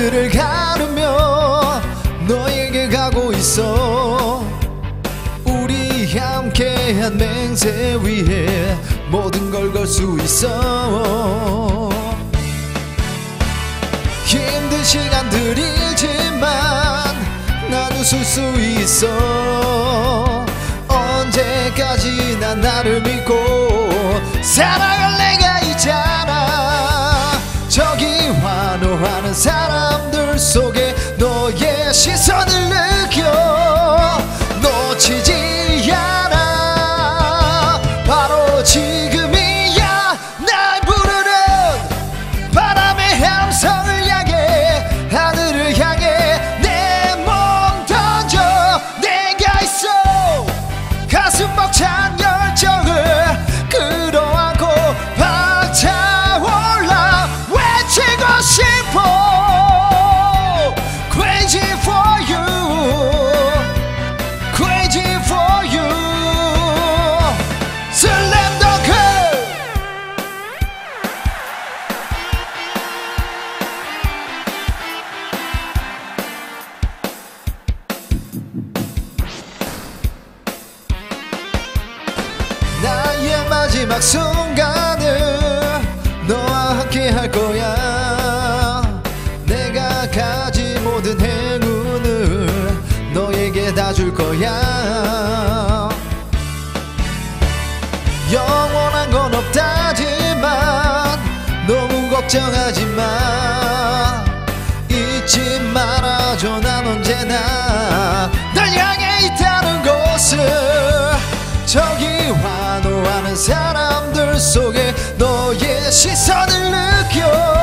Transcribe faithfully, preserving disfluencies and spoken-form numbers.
그를 가르며 너에게 가고 있어. 우리 함께한 맹세 위에 모든 걸 걸 수 있어. 힘든 시간들이지만 난 웃을 수 있어. 언제까지나 나를 믿고 사랑할 내가 있잖아. 저기 환호하는 사람들 속에 너의 시선을 느껴. 놓치지 않아. 바로 지금이야. 날 부르는 바람의 함성을 향해 하늘을 향해 내 몸 던져. 내가 있어. 가슴 벅찬 열정을 끌어안고 박차올라 외치고 싶어. Crazy for you, crazy for you. 슬램덩크. 나의 마지막 순간을 너와 함께 할 거야. 내가 가진 모든 행운을 너에게 다 줄 거야. 영원한 건 없다지만 너무 걱정하지 마. 잊지 말아줘. 난 언제나 널 향해 있다는 것을. 저기 환호하는 사람들 속에 너의 시선을 느껴.